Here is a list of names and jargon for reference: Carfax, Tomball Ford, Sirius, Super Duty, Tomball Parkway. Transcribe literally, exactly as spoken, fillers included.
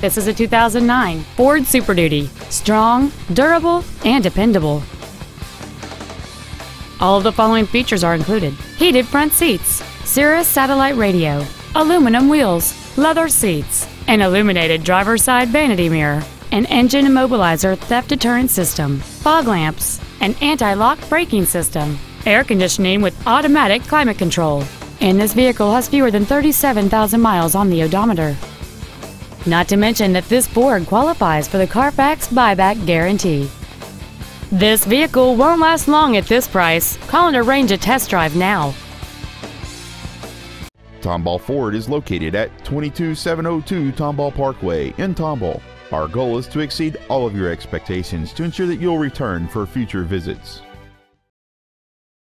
This is a two thousand nine Ford Super Duty. Strong, durable, and dependable. All of the following features are included: heated front seats, Sirius satellite radio, aluminum wheels, leather seats, an illuminated driver's side vanity mirror, an engine immobilizer theft deterrent system, fog lamps, an anti-lock braking system, air conditioning with automatic climate control. And this vehicle has fewer than thirty-seven thousand miles on the odometer. Not to mention that this Ford qualifies for the Carfax buyback guarantee. This vehicle won't last long at this price. Call and arrange a test drive now. Tomball Ford is located at twenty-two seven oh two Tomball Parkway in Tomball. Our goal is to exceed all of your expectations to ensure that you'll return for future visits.